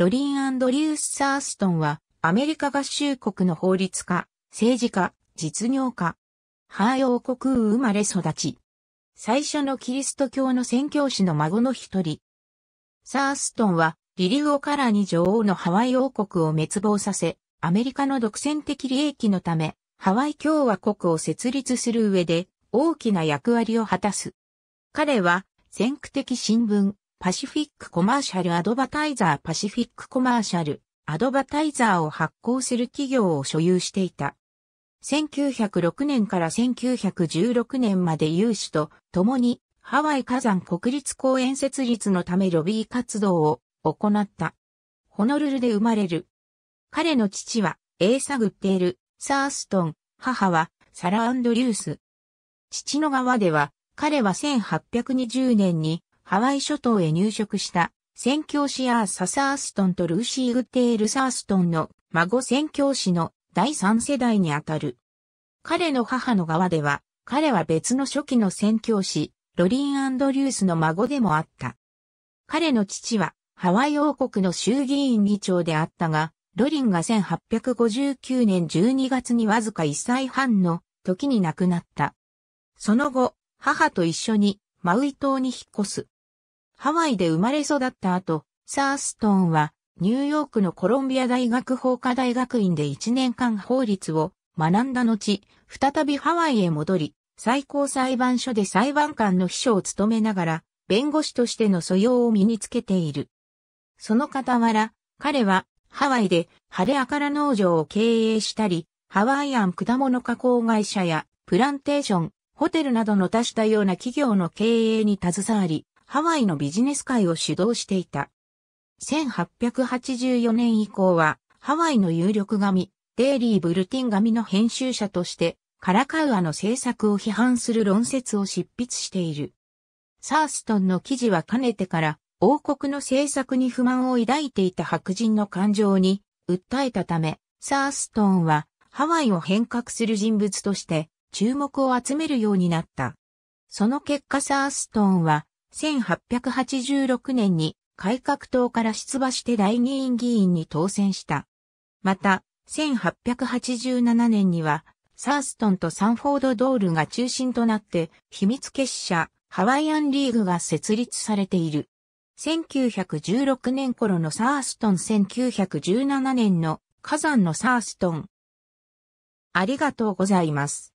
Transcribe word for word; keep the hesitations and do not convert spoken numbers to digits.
ロリン・アンドリュース・サーストンは、アメリカ合衆国の法律家、政治家、実業家。ハワイ王国生まれ育ち。最初のキリスト教の宣教師の孫の一人。サーストンは、リリウオカラニ女王のハワイ王国を滅亡させ、アメリカの独占的利益のため、ハワイ共和国を設立する上で、大きな役割を果たす。彼は、先駆的新聞、パシフィックコマーシャルアドバタイザーパシフィックコマーシャルアドバタイザーを発行する企業を所有していた。せんきゅうひゃくろくねんからせんきゅうひゃくじゅうろくねんまで有志と共にハワイ火山国立公園設立のためロビー活動を行った。ホノルルで生まれる。彼の父はエーサ・グッデール・サーストン、母はサラ・アンドリュース。父の側では彼はせんはっぴゃくにじゅうねんにハワイ諸島へ入植した、宣教師アーサ・サーストンとルーシー・グッデール・サーストンの孫宣教師のだいさん世代にあたる。彼の母の側では、彼は別の初期の宣教師、ロリン・アンドリュースの孫でもあった。彼の父は、ハワイ王国の衆議院議長であったが、ロリンがせんはっぴゃくごじゅうきゅうねんじゅうにがつにわずかいっさいはんの時に亡くなった。その後、母と一緒にマウイ島に引っ越す。ハワイで生まれ育った後、サーストンはニューヨークのコロンビア大学法科大学院でいちねんかん法律を学んだ後、再びハワイへ戻り、最高裁判所で裁判官の秘書を務めながら、弁護士としての素養を身につけている。その傍ら、彼はハワイでハレアカラ農場を経営したり、ハワイアン果物加工会社やプランテーション、ホテルなどの多種多様な企業の経営に携わり、ハワイのビジネス界を主導していた。せんはっぴゃくはちじゅうよねん以降は、ハワイの有力紙、デイリー・ブルティン紙の編集者として、カラカウアの政策を批判する論説を執筆している。サーストンの記事はかねてから、王国の政策に不満を抱いていた白人の感情に訴えたため、サーストンは、ハワイを変革する人物として、注目を集めるようになった。その結果サーストンは、せんはっぴゃくはちじゅうろくねんに改革党から出馬して代議院議員に当選した。また、せんはっぴゃくはちじゅうななねんには、サーストンとサンフォード・ドールが中心となって、秘密結社、ハワイアンリーグが設立されている。せんきゅうひゃくじゅうろくねん頃のサーストンせんきゅうひゃくじゅうななねんの火山のサーストン。ありがとうございます。